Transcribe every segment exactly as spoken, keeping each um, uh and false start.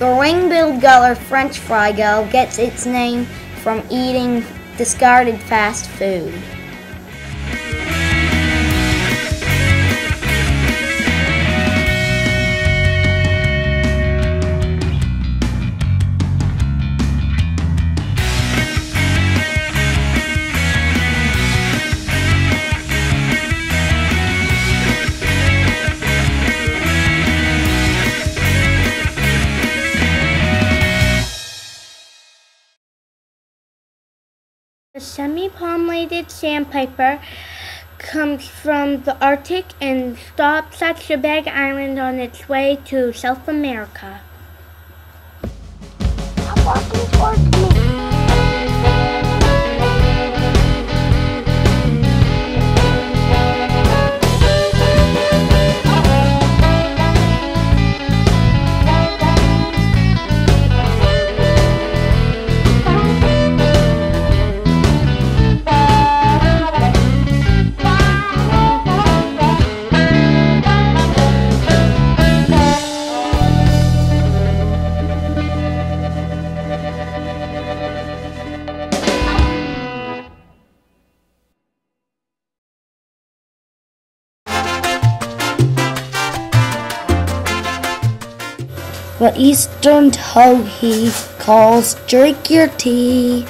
The ring-billed gull or French fry gull gets its name from eating discarded fast food. The semi-palmated sandpiper comes from the Arctic and stops at Chebeague Island on its way to South America. I'm walking towards me. The Eastern Towhee calls, "Drink your tea."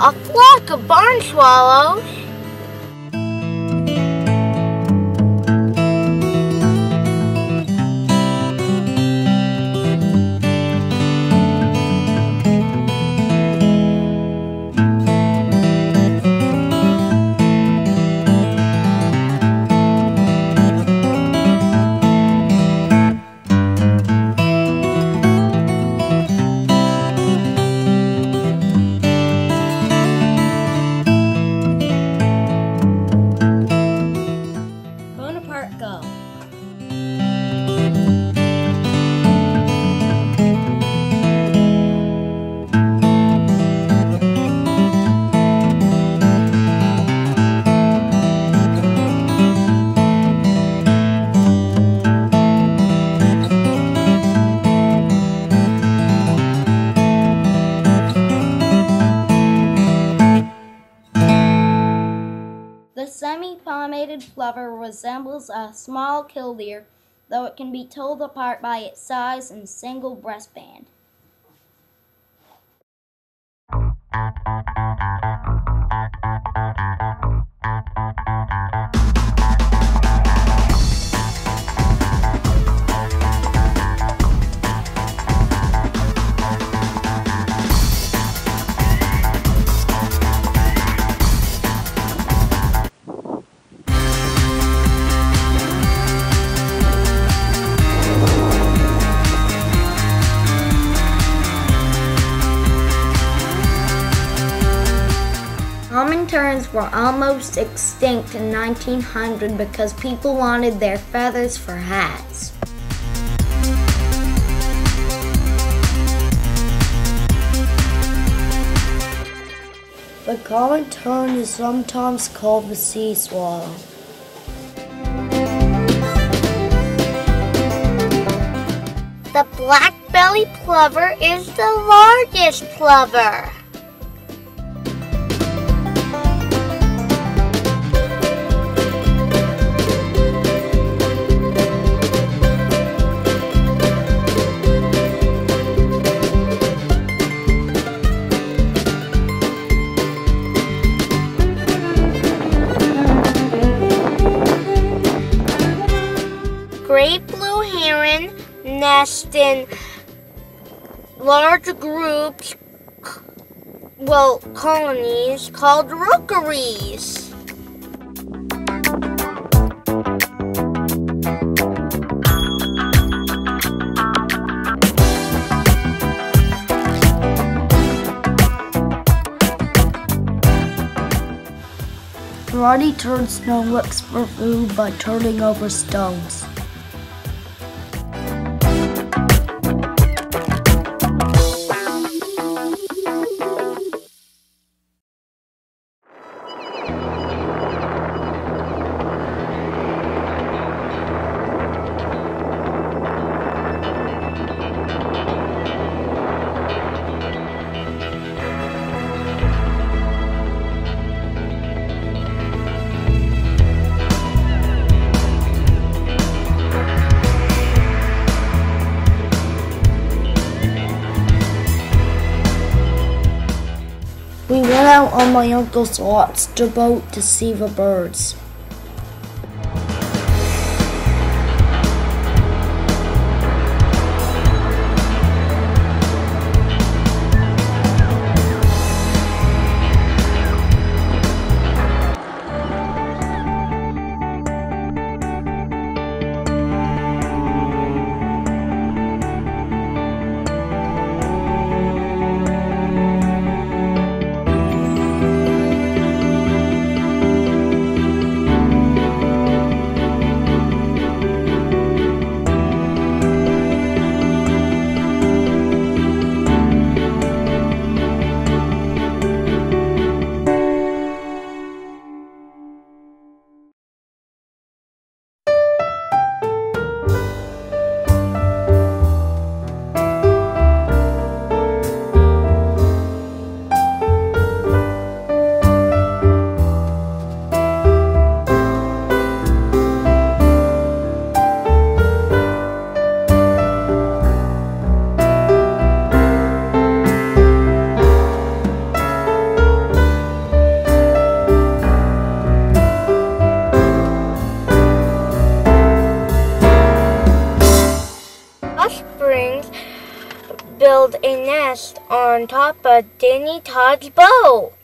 A flock of barn swallows. Plover resembles a small killdeer, though it can be told apart by its size and single breastband. Terns were almost extinct in nineteen hundred because people wanted their feathers for hats. The common tern is sometimes called the sea swallow. The black-bellied plover is the largest plover. Great blue heron nest in large groups, well, colonies, called rookeries. Scrawny turnstone looks for food by turning over stones. We went out on my uncle's lobster boat to see the birds. Build a nest on top of Danny Todd's boat.